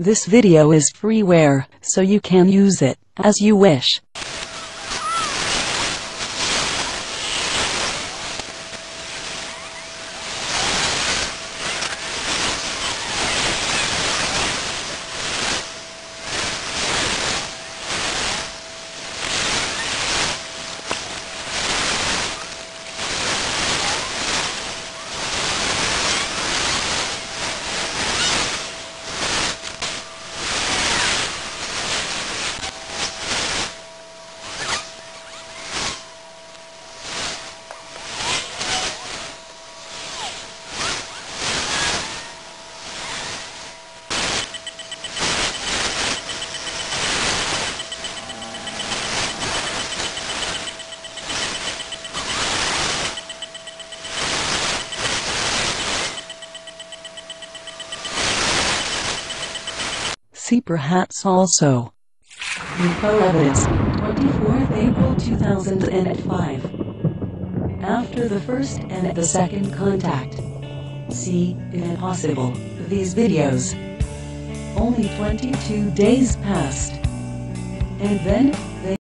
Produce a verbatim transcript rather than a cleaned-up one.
This video is freeware, so you can use it as you wish. See perhaps also. Info evidence, twenty-fourth April two thousand five. After the first and the second contact. See, if possible, these videos. Only twenty-two days passed. And then, they